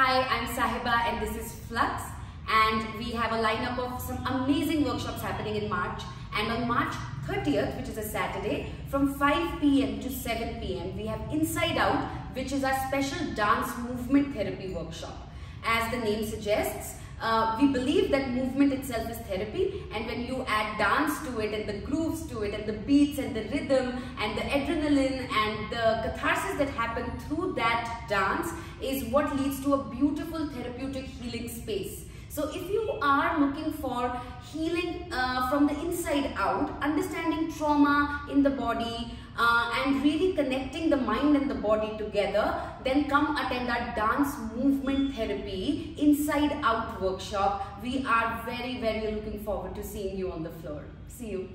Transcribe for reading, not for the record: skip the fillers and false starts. Hi, I'm Sahiba and this is Flux, and we have a lineup of some amazing workshops happening in March. And on March 30th, which is a Saturday, from 5 PM to 7 PM, we have Inside Out, which is our special dance movement therapy workshop. As the name suggests, we believe that movement itself is therapy, and when you add dance to it and the grooves to it and the beats and the rhythm and the adrenaline and the catharsis that happen through that dance is what leads to a beautiful therapeutic healing space. So if you are looking for healing from the inside out, understanding trauma in the body and really connecting the mind and the body together, then come attend our dance movement therapy inside out workshop. We are very, very looking forward to seeing you on the floor. See you.